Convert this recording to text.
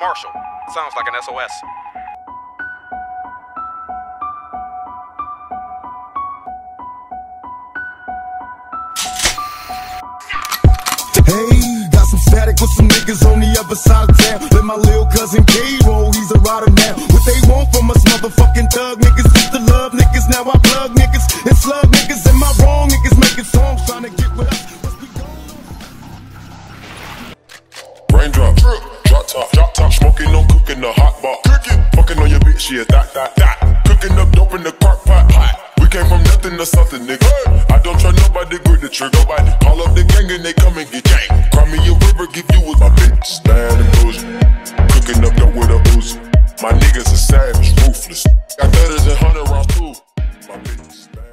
Marshall. Sounds like an SOS. Hey, got some static with some niggas on the other side of town. Let my lil' cousin K-Roll, he's a rider now. What they want from us motherfucking thug niggas? Used to love niggas, now I plug niggas and slug niggas. Am I wrong? Niggas making songs trying to get with us. Raindrop, drop top, smoking on cooking the hot pot. Cooking, fucking on your bitch, yeah, that, that, that. Cooking up dope in the crock pot, hot. We came from nothing to something, nigga. Hey. I don't try nobody, grip the trigger, nobody. Call up the gang and they come and get gang. Cry me a river, give you with my bitch. Stand and boozy, cooking up dope with a Uzi. My niggas are savage, ruthless. Got thudders and 100 rounds too. My bitch, stand.